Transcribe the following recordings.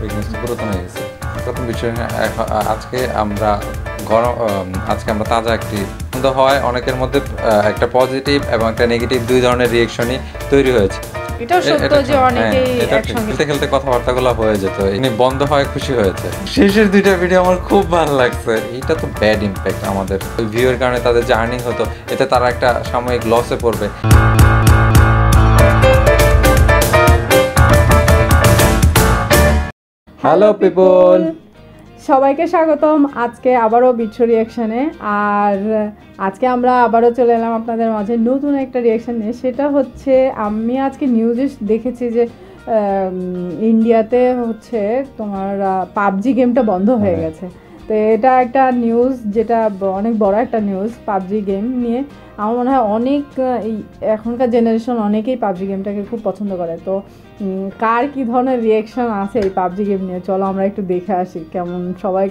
प्रथम विषय आज के आज के ताजा एक तो है अनेक मध्य एक पजिटिव एवं एक नेगेटिव दुई धरनेर रिएक्शन ही तैरी होयेछे हेलो पीपल सबाइके स्वागतम आज के आबारो बिच्छू रिएक्शने और आज के आमरा आबारो चले एलाम आपनादेर माझे नतून एक रिएक्शन निये सेटा होच्छे आमी आज के निউজে देखेछि जे इंडियाते होच्छे तोमार पाबजी गेमटा बंध हये गेछे तो एटा एकटा निউজ जेटा अनेक बड़ो एकटा निউজ पाबजी गेम निये आमार मने हय अनेक एखोनकार जेनारेशन अनेकेई पाबजी गेमटाके खूब पछन्द करे तो कार की धरनेर रिएक्शन आछे एई पाबजी गेम निये चलो आमरा एकटु देखे आसि केमन सबाई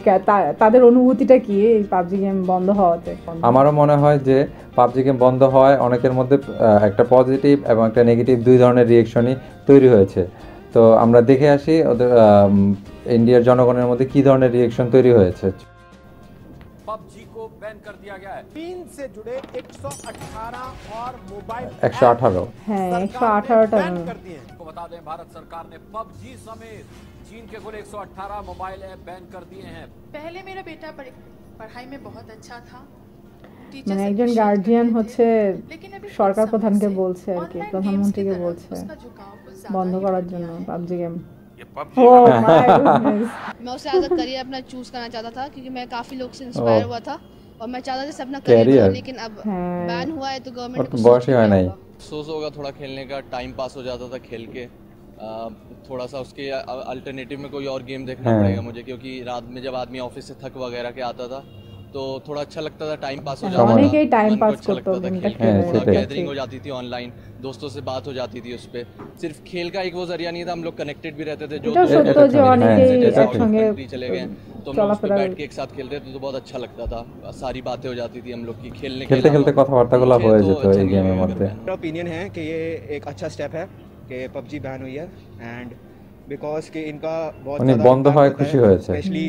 तादेर अनुभूतिटा कि एई पाबजी गेम बंध होते आमारो मने हय जे पाबजी गेम बंध हय अनेकेर मध्ये एकटा पजिटिव एबं एकटा नेगेटिव दुई धरनेर रिएक्शनई तैरी हयेछे तो आमरा देखे आसि ओদের इंडियार जनगणेर मध्ये कि धरनेर रिएक्शन तैरी हयेछे PUBG को बैन कर दिया गया है। चीन से जुड़े 118 और मोबाइल 118 बैन कर दिए हैं। तो बता दें भारत सरकार ने PUBG समेत चीन के कुल 118 मोबाइल ऐप बैन कर दिए हैं। पहले मेरा बेटा पढ़ाई में बहुत अच्छा था मैं एक जन गार्जियन होते सरकार प्रधान के बोलते हैं कि प्रधानमंत्री के बोलते हैं बंद करार जोन्नो PUBG गेम मैं उससे आगे करियर अपना चूज करना चाहता था क्योंकि मैं काफी लोग से इंस्पायर हुआ था और मैं चाहता था जैसे अपना करियर लेकिन अब बैन हुआ है तो गवर्नमेंट को बहुत ही नहीं अफसोस होगा थोड़ा खेलने का टाइम पास हो जाता था खेल के थोड़ा सा उसके अल्टरनेटिव में कोई और गेम देखना पड़ेगा मुझे क्योंकि रात में जब आदमी ऑफिस से थक वगैरह के आता था तो थोड़ा अच्छा लगता था टाइम पास हो जाता था उनके टाइम पास करता था गैदरिंग हो जाती थी ऑनलाइन दोस्तों से बात हो जाती थी उस पे सिर्फ खेल का एक वो जरिया नहीं था हम लोग कनेक्टेड भी रहते थे जो अनेक चले गए तो हम लोग बैठ के एक साथ खेलते थे तो बहुत अच्छा लगता था सारी बातें हो जाती थी हम लोग की खेलने खेलते खेलते কথাবার্তা গুলো হয়ে যেত এই গেমের মধ্যে मेरा ओपिनियन है कि ये एक अच्छा स्टेप है कि PUBG बैन हुई है एंड बिकॉज़ कि इनका बहुत ज्यादा बंद হয় খুশি হয়েছে स्पेशली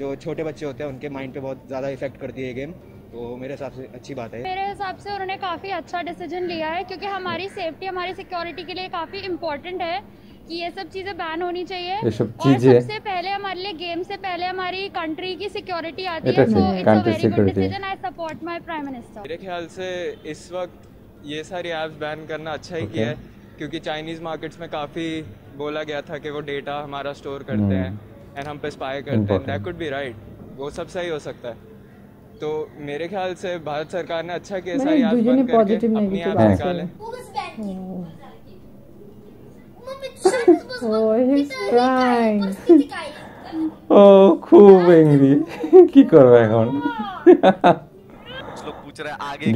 जो छोटे बच्चे होते हैं उनके माइंड पे बहुत ज़्यादा इफेक्ट करती है ये गेम तो मेरे हिसाब से अच्छी बात है। मेरे हिसाब से उन्होंने काफ़ी अच्छा डिसीजन लिया है क्योंकि हमारी सेफ्टी हमारी सिक्योरिटी के लिए काफ़ी इम्पोर्टेंट है कि ये सब चीज़ें बैन होनी चाहिए और सबसे पहले हमारे लिए गेम से पहले हमारी कंट्री की सिक्योरिटी आती है तो it's a very good decision I support my prime minister. मेरे ख्याल से इस वक्त ये सारी ऐप्स बैन करना अच्छा ही किया है क्योंकि चाइनीज़ मार्केट्स में काफ़ी बोला गया था कि वो डेटा हमारा स्टोर करते हैं एंड हम पे स्पाई करते हैं दैट कुड बी राइट वो सब सही हो सकता है तो मेरे ख्याल से भारत सरकार ने अच्छा किया सही ऐप बन करके अपनी ऐप निकाले ओ खूब एंग्री की करबो এখন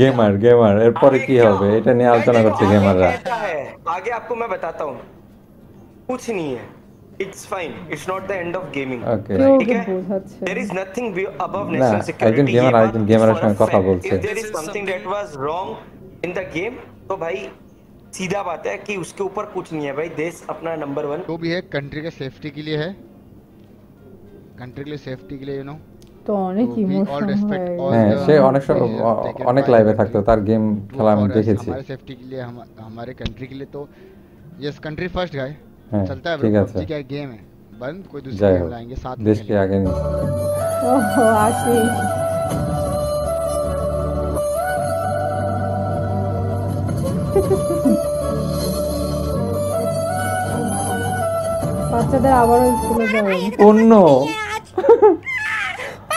गेमार गेमार এর পরে কি হবে এটা নিয়ে আলোচনা করতে গেমাররা आगे आपको मैं बताता हूं कुछ नहीं है It's fine. It's not the end of gaming. Okay. There is nothing above national security. If there is something that was wrong in the game, तो भाई सीधा बात है कि उसके ऊपर कुछ नहीं है भाई देश अपना नंबर वन जो भी है कंट्री के सेफ्टी के लिए है कंट्री के लिए सेफ्टी के लिए you know तो अनेक इमोशन है से अनेक अनेक लाइवे थकते तार गेम खेला में देखे हमारे सेफ्टी के लिए हमारे कंट्री के लिए तो यस कंट्री फर्स्ट गाइस चलता है PUBG क्या गेम है बंद कोई दूसरा गेम लाएंगे साथ में देश के आगे नहीं ओह आशीष बच्चेদের আবারো স্কুলে যাবে অন্য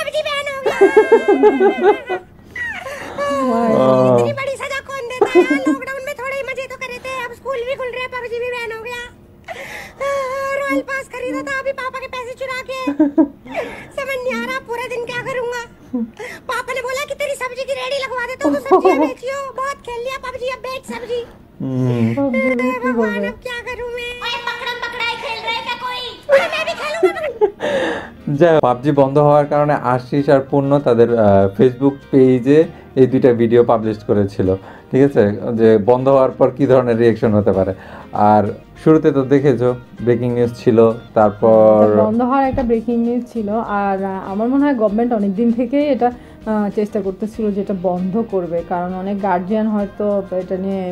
PUBG बैन हो गया इतनी बड़ी सजा कौन देता है लॉकडाउन में थोड़े मजे तो करे थे अब स्कूल भी खुल रहे हैं PUBG भी बैन हो गया रॉयल पास खरीदा था अभी पापा के पैसे चुरा के समझ नहीं आ रहा पूरा दिन क्या करूंगा पापा ने बोला कि तेरी सब्जी की रेडी लगवा देता हूं तो सब्जी बेचियो बहुत खेल लिया PUBG अब बेच सब्जी भगवान अब क्या करूं मैं ओए पकड़म पकड़ाई खेल रहा है क्या कोई मैं भी खेलूंगा जय PUBG बंद হওয়ার কারণে আশিস আর পূর্ণ তাদের ফেসবুক পেজে এই দুইটা ভিডিও পাবলিশ করেছিল ঠিক আছে যে বন্ধ হওয়ার পর কি ধরনের রিঅ্যাকশন হতে পারে আর শুরুতে তো দেখেছো ব্রেকিং নিউজ ছিল, তারপর বন্ধ হওয়ার একটা ব্রেকিং নিউজ ছিল। আর আমার মনে হয় গভর্নমেন্ট অনেক দিন থেকে এটা চেষ্টা করতেছিল যে এটা বন্ধ করবে, কারণ অনেক গার্ডিয়ান হয়তো এটা নিয়ে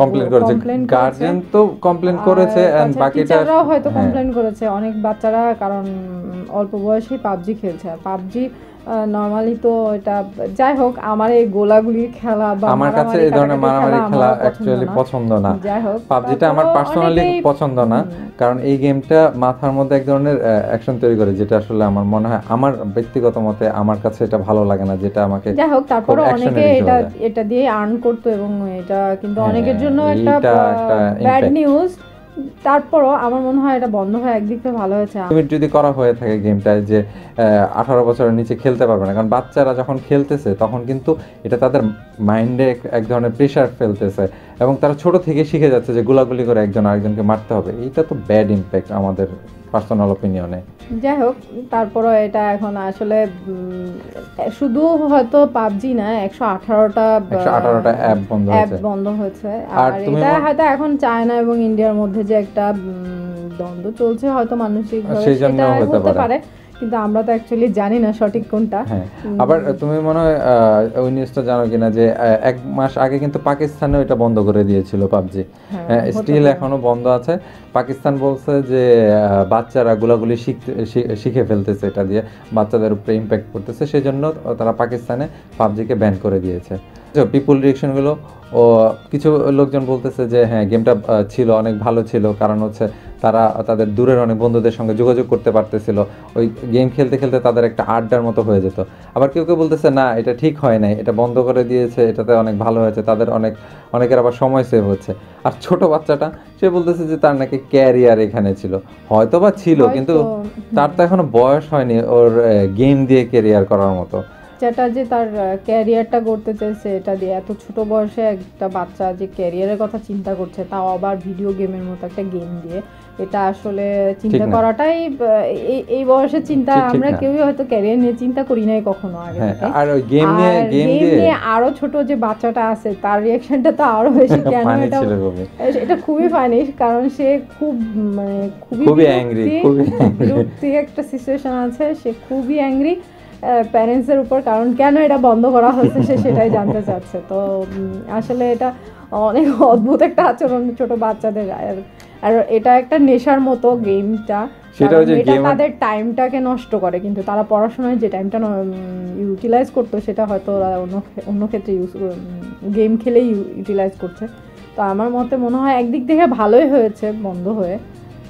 কমপ্লেইন করেছে, গার্ডিয়ান তো কমপ্লেইন করেছে এন্ড বাকিটাও হয়তো কমপ্লেইন করেছে অনেক বাচ্চারা, কারণ অল্প বয়সে পাবজি খেলছে। আর পাবজি নরমালি তো এটা যাই হোক আমার এই গোলাগুলি খেলা বা আমার কাছে এই ধরনের মারামারি খেলা অ্যাকচুয়ালি পছন্দ না। যাই হোক পাবজিটা আমার পার্সোনালি পছন্দ না, কারণ এই গেমটা মাথার মধ্যে এক ধরনের অ্যাকশন তৈরি করে, যেটা আসলে আমার মনে হয় আমার ব্যক্তিগত মতে আমার কাছে এটা ভালো লাগে না, যেটা আমাকে যাই হোক। তারপরে অনেকে এটা দিয়ে আর্ন করতো এবং এটা কিন্তু অনেকের জন্য একটা ব্যাড নিউজ। তারপরও আমার মনে হয় এটা বন্ধ হয় একদিকে ভালো হয়েছে। লিমিট যদি করা হয়ে থাকে গেমটায় যে 18 বছরের নিচে খেলতে পারবে না, কারণ বাচ্চারা যখন খেলতেছে তখন কিন্তু এটা তাদের মাইন্ডে এক ধরনের প্রেসার ফেলতেছে এবং তারা ছোট থেকে শিখে যাচ্ছে যে গোলাগুলি করে একজন আরেকজনকে মারতে হবে। এটা তো ব্যাড ইম্প্যাক্ট আমাদের পার্সোনাল অপিনিয়নে। যাই হোক তারপরও এটা এখন আসলে শুধু হয়তো পাবজি না 118টা অ্যাপ বন্ধ হয়েছে। আর এটা হয়তো এখন চায়না এবং ইন্ডিয়ার মধ্যে যে একটা দ্বন্দ্ব চলছে হয়তো মানসিক সেটা হতে পারে, কিন্তু আমরা তো অ্যাকচুয়ালি জানি না সঠিক কোনটা। আবার তুমি মনে হয় ওই নিউজটা জানো কিনা যে 1 মাস আগে কিন্তু পাকিস্তানে এটা বন্ধ করে দিয়েছিল পাবজি, স্টিল এখনো বন্ধ আছে। পাকিস্তান বলছে যে বাচ্চারা গোলাগুলি শিখে ফেলতেছে, এটা দিয়ে বাচ্চাদের উপরে ইম্প্যাক্ট করতেছে, সেজন্য তারা পাকিস্তানে পাবজিকে ব্যান করে দিয়েছে। পিপুল রিয়েকশনগুলো ও কিছু লোকজন বলতেছে যে হ্যাঁ গেমটা ছিল অনেক ভালো ছিল, কারণ হচ্ছে তারা তাদের দূরের অনেক বন্ধুদের সঙ্গে যোগাযোগ করতে পারতেছিল, ওই গেম খেলতে খেলতে তাদের একটা আড্ডার মতো হয়ে যেত। আবার কেউ কেউ বলতেছে না এটা ঠিক হয় নাই, এটা বন্ধ করে দিয়েছে, এটাতে অনেক ভালো হয়েছে, তাদের অনেকের আবার সময় সেভ হচ্ছে। আর ছোট বাচ্চাটা সে বলতেছে যে তার নাকি ক্যারিয়ার এখানে ছিল, হয়তো বা ছিল, কিন্তু তার তো এখনো বয়স হয়নি ওর গেম দিয়ে ক্যারিয়ার করার মতো, যেটা যে তার ক্যারিয়ারটা করতে চাইছে এটা দিয়ে। এত ছোট বয়সে একটা বাচ্চা যে ক্যারিয়ারের কথা চিন্তা করছে, তাও আবার ভিডিও গেমের মতো একটা গেম দিয়ে, এটা আসলে চিন্তা করাটাই এই বয়সে চিন্তা আমরা কেউই হয়তো ক্যারিয়ার নিয়ে চিন্তা করি নাই কখনো আগে। আর গেম নিয়ে আরো ছোট যে বাচ্চাটা আছে তার রিয়াকশনটা তো আরো বেশি, কেন এটা খুবই ফানি, কারণ সে খুব মানে খুবই অ্যাংরি, খুবই একটা সিচুয়েশন আছে, সে খুবই অ্যাংরি প্যারেন্টসের উপর, কারণ কেন এটা বন্ধ করা হয়েছে সে সেটাই জানতে চাচ্ছে। তো আসলে এটা অনেক অদ্ভুত একটা আচরণ ছোট বাচ্চাদের, আর এটা একটা নেশার মতো গেমটা, এটা তাদের টাইমটাকে নষ্ট করে, কিন্তু তারা পড়াশোনায় যে টাইমটা ইউটিলাইজ করতো সেটা হয়তো অন্য ক্ষেত্রে গেম খেলেই ইউটিলাইজ করছে। তো আমার মতে মনে হয় একদিক থেকে ভালোই হয়েছে বন্ধ হয়ে,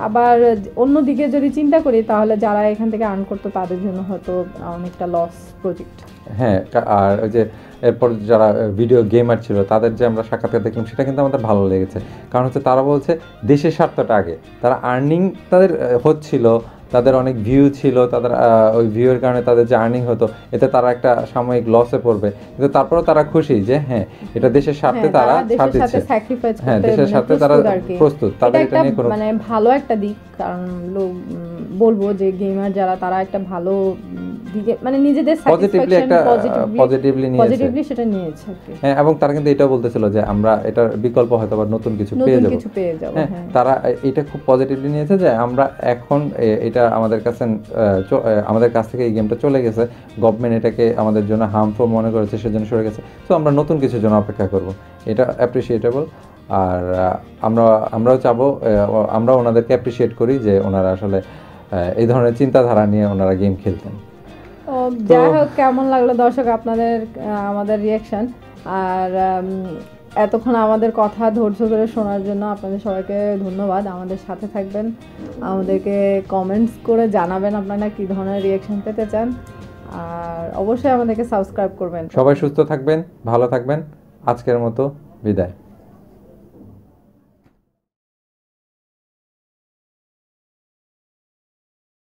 আবার অন্যদিকে যদি চিন্তা করি তাহলে যারা এখান থেকে আর্ন করতো তাদের জন্য হয়তো অনেকটা লস প্রজেক্ট। হ্যাঁ, আর ওই যে এরপর যারা ভিডিও গেমার ছিল তাদের যে আমরা সাক্ষাৎকার দেখলাম সেটা কিন্তু আমাদের ভালো লেগেছে, কারণ হচ্ছে তারা বলছে দেশের স্বার্থটা আগে, তারা আর্নিং তাদের হচ্ছিল, তাদের অনেক ভিউ ছিল, তাদের ওই ভিউয়ের কারণে তাদের যে আর্নিং হতো এতে তারা একটা সাময়িক লসে পড়বে, কিন্তু তারপরেও তারা খুশি যে হ্যাঁ এটা দেশের স্বার্থে তারা স্যাক্রিফাইস করতে, হ্যাঁ দেশের স্বার্থে তারা প্রস্তুত, তাদের এটা নিয়ে কোনো মানে ভালো একটা দিক। কারণ বলবো যে গেমার যারা তারা একটা ভালো দিকে মানে নিজেদের পজিটিভলি সেটা নিয়েছে। হ্যাঁ, এবং তারা কিন্তু এটা বলতেছিল যে আমরা এটার বিকল্প হয়তো বা নতুন কিছু পেয়ে যাব। হ্যাঁ, তারা এটা খুব পজিটিভলি নিয়েছে যে আমরা এখন এটা আমাদের কাছ থেকে এই গেমটা চলে গেছে, গভর্নমেন্ট এটাকে আমাদের জন্য হার্মফুল মনে করেছে সেজন্য সরে গেছে, তো আমরা নতুন কিছুর জন্য অপেক্ষা করব, এটা অ্যাপ্রিসিয়েটেবল। আর আমরাও চাবো, আমরা ওনাদেরকে অ্যাপ্রিসিয়েট করি যে ওনারা আসলে এই ধরনের চিন্তাধারা নিয়ে ওনারা গেম খেলতেন। যাই হোক, কেমন লাগলো দর্শক আপনাদের আমাদের রিয়াকশন? আর এতক্ষণ আমাদের কথা ধৈর্য ধরে শোনার জন্য আপনাদের সবাইকে ধন্যবাদ। আমাদের সাথে থাকবেন, আমাদেরকে কমেন্টস করে জানাবেন আপনারা কী ধরনের রিয়াকশন পেতে চান, আর অবশ্যই আমাদেরকে সাবস্ক্রাইব করবেন। সবাই সুস্থ থাকবেন, ভালো থাকবেন, আজকের মতো বিদায়।